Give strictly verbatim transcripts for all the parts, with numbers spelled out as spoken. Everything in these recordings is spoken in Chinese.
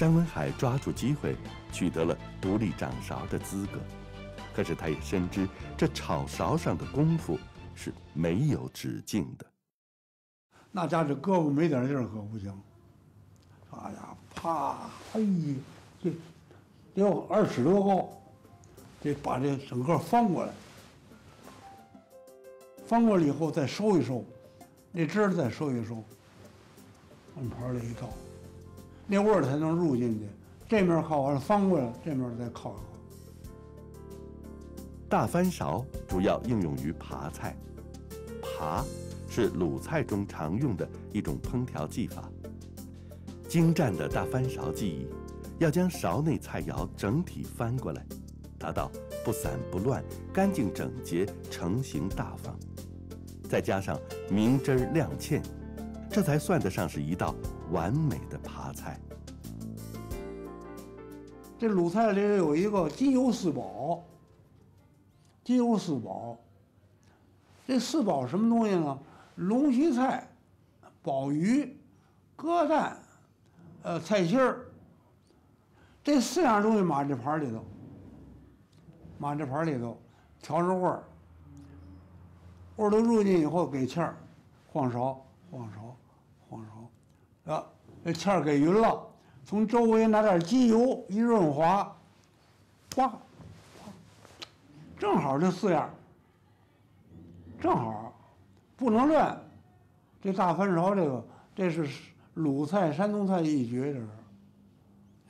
张文海抓住机会，取得了独立掌勺的资格。可是他也深知，这炒勺上的功夫是没有止境的。那家这胳膊没点劲儿可不行，哎呀，啪，哎，这得有二尺多高，得把这整个翻过来，翻过来以后再收一收，那汁儿再收一收，往盘里一倒。 那味儿才能入进去，这面靠完了翻过来，这面再靠一靠。大翻勺主要应用于扒菜，扒是鲁菜中常用的一种烹调技法。精湛的大翻勺技艺，要将勺内菜肴整体翻过来，达到不散不乱、干净整洁、成型大方。再加上明汁儿亮芡，这才算得上是一道 完美的扒菜。这鲁菜里有一个鸡油四宝，鸡油四宝。这四宝什么东西呢？龙须菜、鲍鱼、鸽蛋、呃菜心儿，这四样东西码这盘里头，码这盘里头，调着味儿，味儿都入进以后给芡儿，晃勺，晃勺，晃勺。 啊，这芡儿给匀了，从周围拿点鸡油一润滑，哗，正好这四样，正好，不能乱。这大翻勺这个，这是鲁菜、山东菜一绝，这是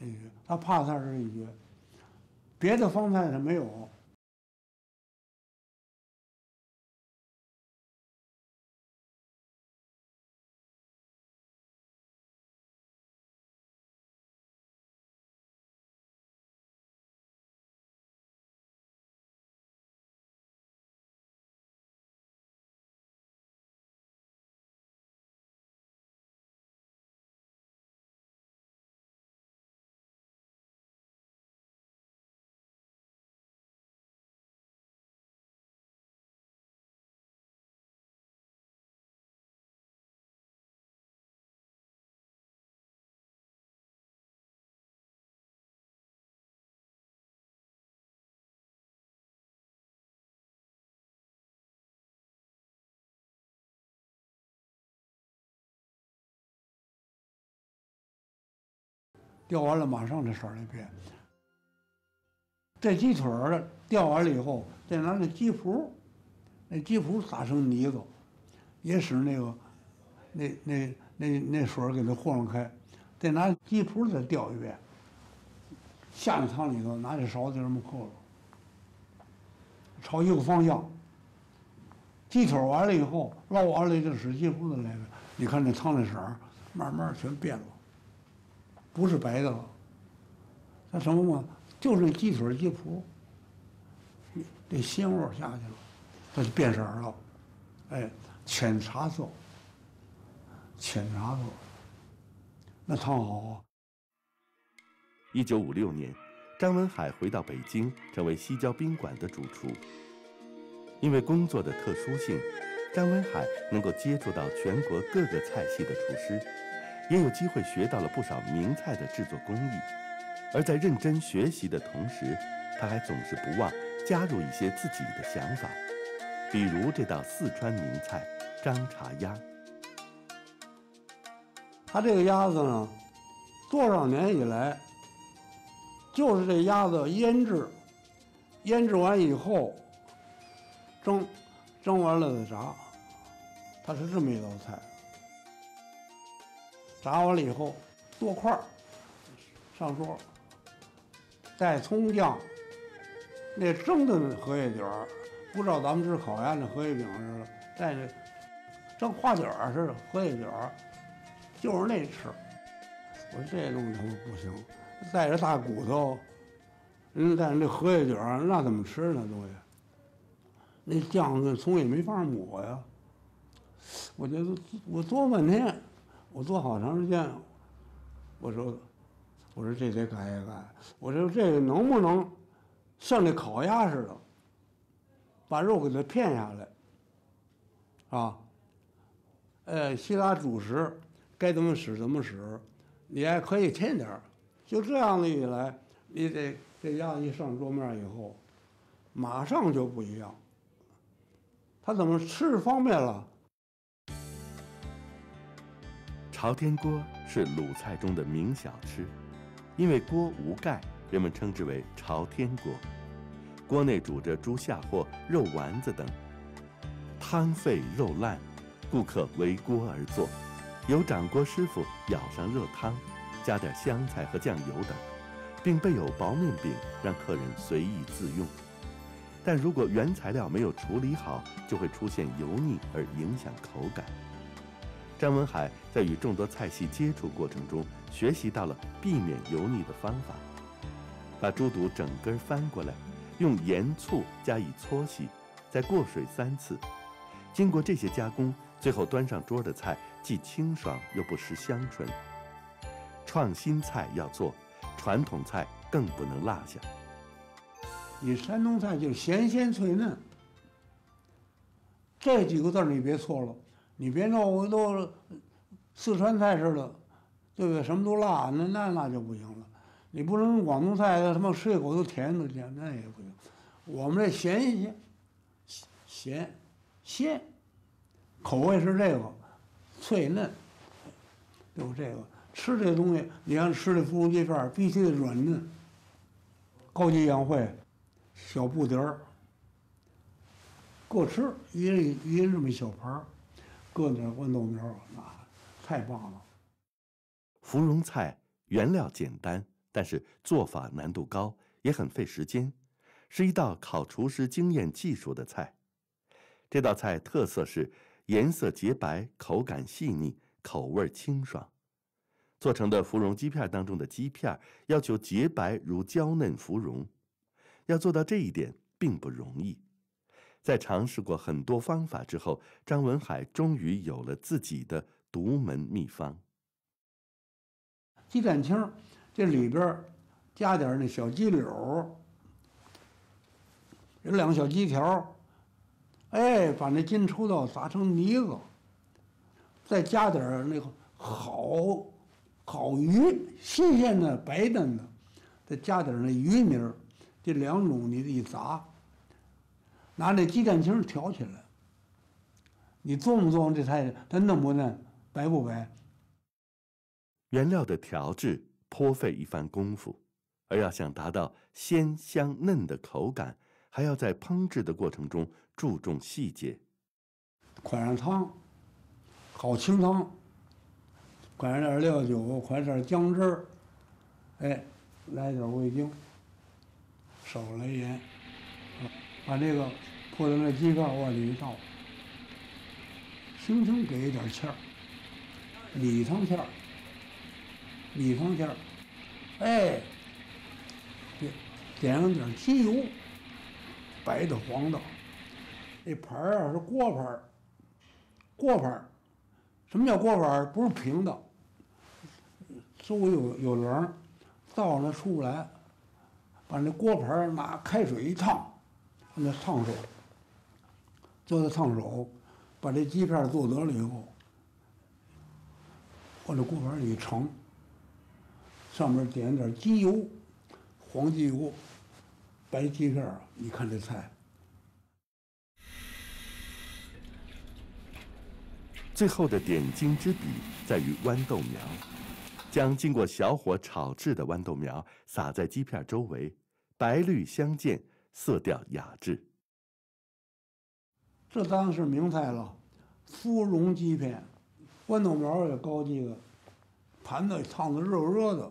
一绝。它扒菜是一绝，别的方菜它没有。 吊完了，马上这色儿就变。这鸡腿儿吊完了以后，再拿那鸡脯，那鸡脯打成泥子，也使那个那那那那水儿给它晃开，再拿鸡脯再吊一遍。下那汤里头，拿这勺子就这么扣了，朝一个方向。鸡腿完了以后，捞完了就使鸡脯子来了，你看这汤的色儿慢慢全变了。 不是白的了，它什么嘛？就是鸡腿、鸡脯，这鲜味下去了，它就变色了。哎，浅茶色，浅茶色，那汤好啊。一九五六年，张文海回到北京，成为西郊宾馆的主厨。因为工作的特殊性，张文海能够接触到全国各个菜系的厨师。 也有机会学到了不少名菜的制作工艺，而在认真学习的同时，他还总是不忘加入一些自己的想法，比如这道四川名菜张茶鸭。他这个鸭子呢，多少年以来，就是这鸭子腌制，腌制完以后蒸，蒸完了再炸，它是这么一道菜。 炸完了以后，剁块儿上桌，带葱酱。那蒸的荷叶卷儿，不照咱们吃烤鸭那荷叶饼似的，带着蒸花卷儿似的荷叶卷儿，就是那吃。我说这东西他们不行，带着大骨头，人带着那荷叶卷儿，那怎么吃呢？东西，那酱跟葱也没法抹呀。我觉得我琢磨半天。 我做好长时间，我说，我说这得改一改。我说这个能不能像那烤鸭似的，把肉给它片下来，啊，呃，其他主食该怎么使怎么使，你还可以添点就这样的一来，你得这鸭一上桌面以后，马上就不一样。他怎么吃方便了？朝天锅是鲁菜中的名小吃，因为锅无盖，人们称之为朝天锅。锅内煮着猪下或肉丸子等，汤沸肉烂，顾客围锅而坐，有掌锅师傅舀上热汤，加点香菜和酱油等，并备有薄面饼让客人随意自用。但如果原材料没有处理好，就会出现油腻而影响口感。张文海在与众多菜系接触过程中，学习到了避免油腻的方法：把猪肚整根翻过来，用盐醋加以搓洗，再过水三次。经过这些加工，最后端上桌的菜既清爽又不失香醇。创新菜要做，传统菜更不能落下。 你山东菜就是咸鲜脆嫩，这几个字你别错了，你别弄我都四川菜似的，对不对？什么都辣，那那那就不行了。你不能广东菜他妈吃一口都甜的，那也不行。我们这咸鲜，咸鲜，口味是这个，脆嫩，有这个吃这东西，你看吃这腐竹鸡片必须得软嫩，高级洋烩。 小布碟儿，够吃，一人一人这么一小盘儿，搁点豌豆苗，那太棒了。芙蓉菜原料简单，但是做法难度高，也很费时间，是一道考厨师经验技术的菜。这道菜特色是颜色洁白，口感细腻，口味清爽。做成的芙蓉鸡片当中的鸡片要求洁白如娇嫩芙蓉。 要做到这一点并不容易，在尝试过很多方法之后，张文海终于有了自己的独门秘方。鸡蛋清，这里边加点那小鸡柳，有两个小鸡条，哎，把那筋抽到砸成泥子，再加点那个好好鱼，新鲜的白嫩的，再加点那鱼泥儿。 这两种你一砸，拿这鸡蛋清调起来，你做不做这菜？它嫩不嫩？白不白？原料的调制颇费一番功夫，而要想达到鲜香嫩的口感，还要在烹制的过程中注重细节。款上汤，好清汤，款上点料酒，款上点姜汁儿，哎，来点味精。 少来盐，把这个铺在那鸡盖往里一倒，轻轻给一点芡儿，米汤芡儿，米汤芡儿，哎，点点上点鸡油，白的黄的，这盘儿啊是锅盘儿，锅盘儿，什么叫锅盘儿？不是平的，周围有有棱，倒了出不来。 把那锅盘拿开水一烫，那烫手，叫它烫手，把这鸡片做得了以后，往这锅盘里盛，上面点点鸡油，黄鸡油，白鸡片，你看这菜。最后的点睛之笔在于豌豆苗，将经过小火炒制的豌豆苗撒在鸡片周围。 白绿相间，色调雅致。这当然是名菜了，芙蓉鸡片，豌豆苗也高级的，盘子烫的热热的，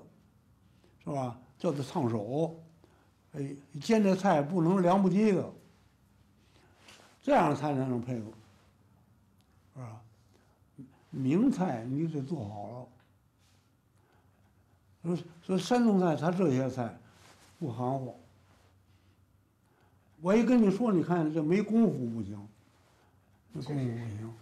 是吧？叫它烫手。哎，煎这菜不能凉不滴的，这样菜才能配合，是吧？名菜你得做好了。说说山东菜，它这些菜。 不含糊，我一跟你说，你看这没功夫不行，这功夫不行。